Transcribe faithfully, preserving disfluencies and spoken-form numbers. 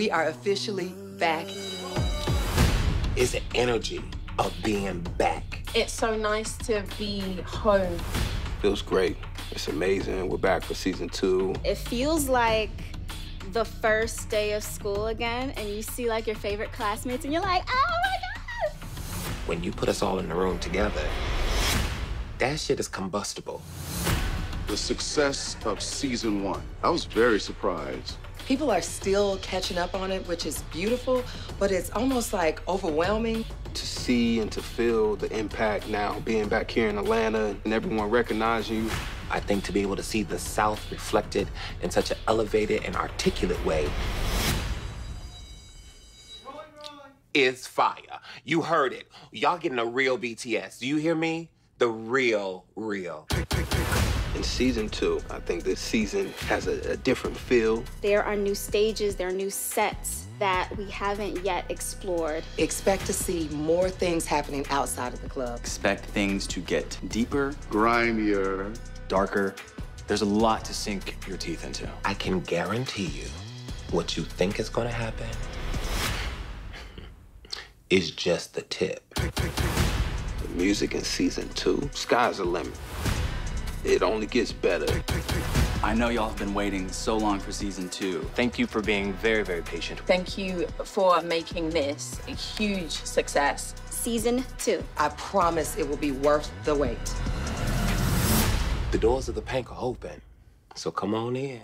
we are officially back. It's the energy of being back. It's so nice to be home. Feels great. It's amazing. We're back for season two. It feels like the first day of school again, and you see like your favorite classmates, and you're like, oh my God! When you put us all in the room together, that shit is combustible. The success of season one, I was very surprised. People are still catching up on it, which is beautiful, but it's almost like overwhelming. To see and to feel the impact now, being back here in Atlanta and everyone recognizing you. I think to be able to see the South reflected in such an elevated and articulate way is fire. You heard it. Y'all getting a real B T S. Do you hear me? The real, real. In season two, I think this season has a, a different feel. There are new stages, there are new sets that we haven't yet explored. Expect to see more things happening outside of the club. Expect things to get deeper, grimier, darker. There's a lot to sink your teeth into. I can guarantee you what you think is gonna happen is just the tip. The music in season two, sky's the limit. It only gets better. I know y'all have been waiting so long for season two. Thank you for being very, very patient. Thank you for making this a huge success. Season two. I promise it will be worth the wait. The doors of the Pank are open, so come on in.